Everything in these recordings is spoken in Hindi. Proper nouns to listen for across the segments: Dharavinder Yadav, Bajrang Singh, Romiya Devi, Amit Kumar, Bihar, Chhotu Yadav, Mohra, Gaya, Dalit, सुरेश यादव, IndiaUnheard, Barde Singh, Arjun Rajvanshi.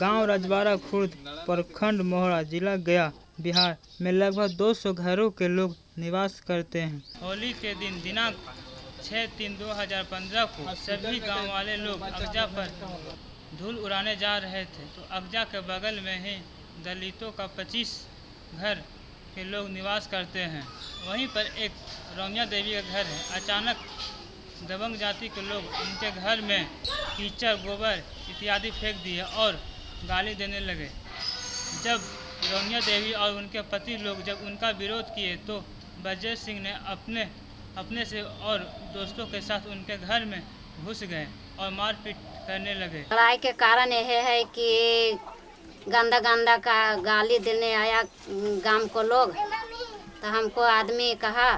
गांव राजवाड़ा खुर्द प्रखंड मोहरा जिला गया बिहार में लगभग 200 घरों के लोग निवास करते हैं। होली के दिन दिनांक 6/3/2015 को सभी गांव वाले लोग अगजा पर धूल उड़ाने जा रहे थे तो अगजा के बगल में ही दलितों का 25 घर के लोग निवास करते हैं। वहीं पर एक रोमिया देवी का घर है। अचानक दबंग जाति के लोग उनके घर में कीचड़ गोबर इत्यादि फेंक दिए और गाली देने लगे। जब रोमिया देवी और उनके पति लोग जब उनका विरोध किए तो बजरंग सिंह ने अपने से और दोस्तों के साथ उनके घर में घुस गए और मारपीट करने लगे। लड़ाई के कारण यह है कि गंदा गंदा का गाली देने आया गांव को लोग, तो हमको आदमी कहा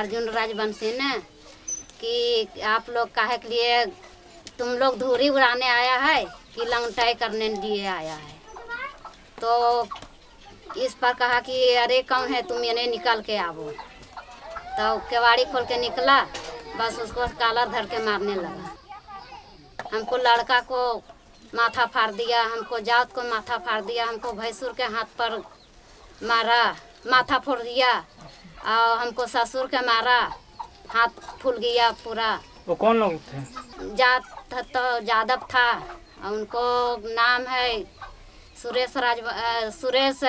अर्जुन राजवंशी ने कि आप लोग काहे के लिए तुम लोग धूरी उड़ाने आया है कि लंगटाई करने लिए आया है। तो इस पर कहा कि अरे कौन है तुम, ये निकल के आवो। तो केवाड़ी खोल के निकला, बस उसको कॉलर धर के मारने लगा। हमको लड़का को माथा फाड़ दिया, हमको जात को माथा फाड़ दिया, हमको भैंसुर के हाथ पर मारा, माथा फोड़ दिया और हमको ससुर के मारा, हाथ फूल गया पूरा। वो कौन लोग थे? जात तो यादव था, उनको नाम है सुरेश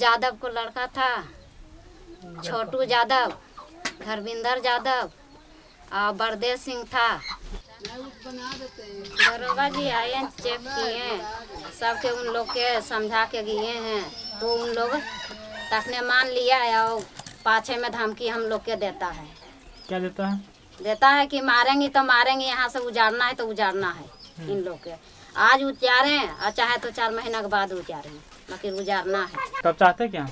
यादव को लड़का था, छोटू यादव, धरविंदर यादव और बरदे सिंह था। दरोगा जी आए, चेक किए, सबके उन लोग के समझा के गए हैं तो उन लोग तकने मान लिया और पाछे में धमकी हम लोग के देता है। क्या देता है? देता है कि मारेंगी तो मारेंगी, यहाँ से उजाड़ना है तो उजाड़ना है। इन लोग के आज उतारे और चाहे तो 4 महीना के बाद उतारे, लेकिन उजाड़ना है। तब चाहते क्या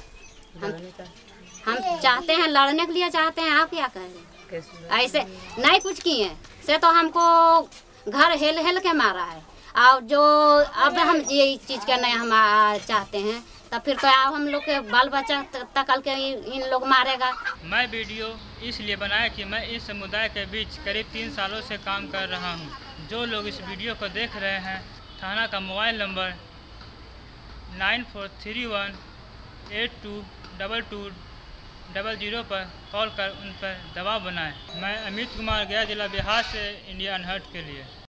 हम चाहते हैं लड़ने के लिए चाहते हैं। आप क्या कह रहे हैं? ऐसे नहीं कुछ किए से तो हमको घर हेल हेल के मारा है। और जो अब हम ये चीज़ के नहीं हम चाहते हैं तो फिर तो आप हम लोग के बाल बच्चा तकल के इन लोग मारेगा। मैं वीडियो इसलिए बनाया कि मैं इस समुदाय के बीच करीब 3 सालों से काम कर रहा हूँ। जो लोग इस वीडियो को देख रहे हैं, थाना का मोबाइल नंबर 9431822200 पर कॉल कर उन पर दबाव बनाएं। मैं अमित कुमार, गया जिला बिहार से इंडिया अनहर्ड के लिए।